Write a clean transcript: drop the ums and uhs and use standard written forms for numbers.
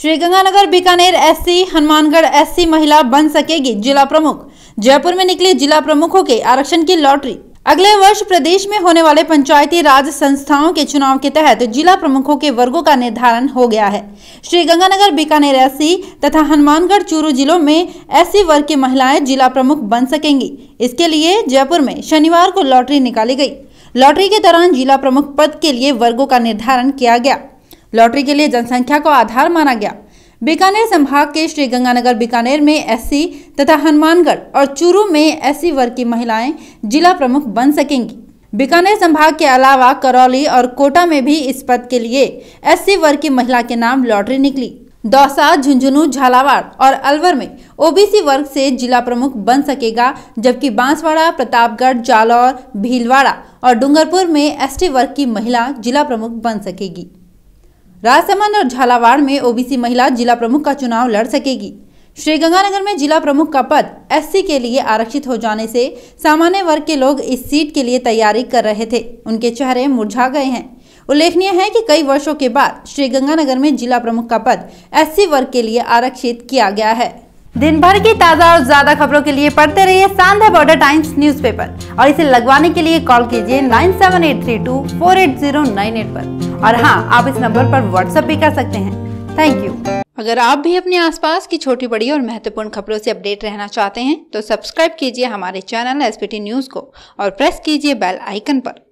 Sriganganagar Bikaner SC Hanumangarh SC महिला बन सकेगी जिला प्रमुख। जयपुर में निकले जिला प्रमुखों के आरक्षण की लॉटरी। अगले वर्ष प्रदेश में होने वाले पंचायती राज संस्थाओं के चुनाव के तहत जिला प्रमुखों के वर्गों का निर्धारण हो गया है। श्रीगंगानगर बीकानेर एससी तथा हनुमानगढ़ चूरू जिलों में एससी वर्ग की महिलाएं जिला प्रमुख बन सकेंगी। इसके लिए जयपुर में शनिवार को लॉटरी निकाली गई। लॉटरी के दौरान जिला प्रमुख पद के लिए वर्गों का निर्धारण किया गया। लॉटरी के लिए जनसंख्या को आधार माना गया। बीकानेर संभाग के श्रीगंगानगर बीकानेर में एससी तथा हनुमानगढ़ और चूरू में एससी वर्ग की महिलाएं जिला प्रमुख बन सकेंगी। बीकानेर संभाग के अलावा करौली और कोटा में भी इस पद के लिए एससी वर्ग की महिला के नाम लॉटरी निकली। दौसा, झुंझुनू, झालावाड़ और अलवर में ओबीसी वर्ग से जिला प्रमुख बन सकेगा, जबकि बांसवाड़ा, प्रतापगढ़, जालौर, भीलवाड़ा और डूंगरपुर में एसटी वर्ग की महिला जिला प्रमुख बन सकेगी। राजसमंद और झालावाड़ में ओबीसी महिला जिला प्रमुख का चुनाव लड़ सकेगी। श्रीगंगानगर में जिला प्रमुख का पद एससी के लिए आरक्षित हो जाने से सामान्य वर्ग के लोग इस सीट के लिए तैयारी कर रहे थे, उनके चेहरे मुरझा गए हैं। उल्लेखनीय है कि कई वर्षों के बाद श्रीगंगानगर में जिला प्रमुख का पद एससी वर्ग के लिए आरक्षित किया गया है। दिन भर की ताज़ा और ज्यादा खबरों के लिए पढ़ते रहिए सांधा बॉर्डर टाइम्स न्यूज़पेपर और इसे लगवाने के लिए कॉल कीजिए 9783248098 पर। और हाँ, आप इस नंबर पर व्हाट्सएप भी कर सकते हैं। Thank you. अगर आप भी अपने आसपास की छोटी बड़ी और महत्वपूर्ण खबरों से अपडेट रहना चाहते हैं तो सब्सक्राइब कीजिए हमारे चैनल SPT न्यूज़ को और प्रेस कीजिए बेल आइकन पर।